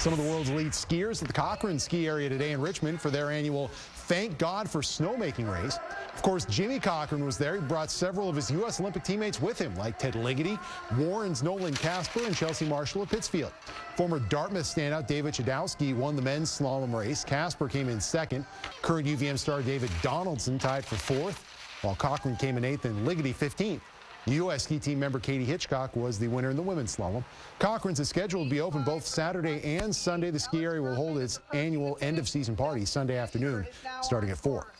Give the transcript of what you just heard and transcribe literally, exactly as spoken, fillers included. some of the world's lead skiers at the Cochran ski area today in Richmond for their annual Thank God for Snowmaking race. Of course, Jimmy Cochran was there. He brought several of his U S Olympic teammates with him, like Ted Ligety, Warren's Nolan Casper, and Chelsea Marshall of Pittsfield. Former Dartmouth standout David Chodowski won the men's slalom race. Casper came in second. Current U V M star David Donaldson tied for fourth, while Cochran came in eighth and Ligety fifteenth. U S ski team member Katie Hitchcock was the winner in the women's slalom. Cochran's is scheduled to be open both Saturday and Sunday. The ski area will hold its annual end-of-season party Sunday afternoon starting at four.